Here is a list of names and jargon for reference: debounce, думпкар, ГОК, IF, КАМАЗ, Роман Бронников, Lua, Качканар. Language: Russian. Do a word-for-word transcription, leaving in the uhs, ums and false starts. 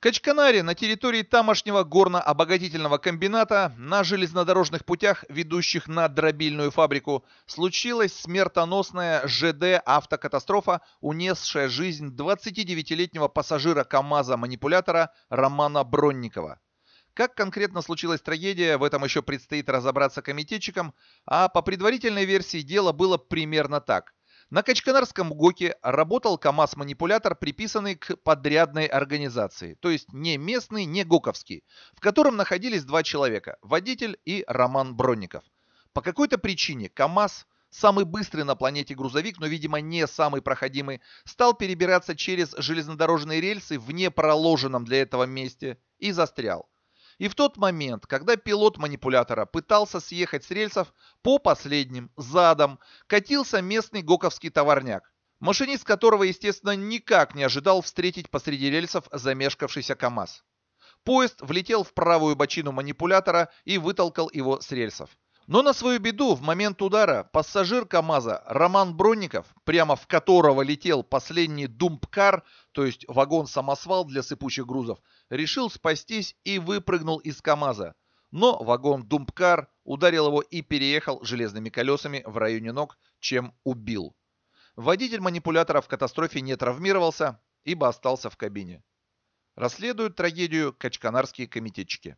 В Качканаре, на территории тамошнего горно-обогатительного комбината, на железнодорожных путях, ведущих на дробильную фабрику, случилась смертоносная ЖД-автокатастрофа, унесшая жизнь двадцатидевятилетнего пассажира КАМАЗа-манипулятора Романа Бронникова. Как конкретно случилась трагедия, в этом еще предстоит разобраться комитетчикам, а по предварительной версии дело было примерно так. На Качканарском ГОКе работал КАМАЗ-манипулятор, приписанный к подрядной организации, то есть не местный, не гоковский, в котором находились два человека – водитель и Роман Бронников. По какой-то причине КАМАЗ, самый быстрый на планете грузовик, но, видимо, не самый проходимый, стал перебираться через железнодорожные рельсы в непроложенном для этого месте и застрял. И в тот момент, когда пилот манипулятора пытался съехать с рельсов, по последним, задом, катился местный гоковский товарняк, машинист которого, естественно, никак не ожидал встретить посреди рельсов замешкавшийся КАМАЗ. Поезд влетел в правую бочину манипулятора и вытолкал его с рельсов. Но на свою беду в момент удара пассажир КАМАЗа Роман Бронников, прямо в которого летел последний думпкар, то есть вагон-самосвал для сыпучих грузов, решил спастись и выпрыгнул из КАМАЗа. Но вагон-думпкар ударил его и переехал железными колесами в районе ног, чем убил. Водитель манипулятора в катастрофе не травмировался, ибо остался в кабине. Расследуют трагедию качканарские комитетчики.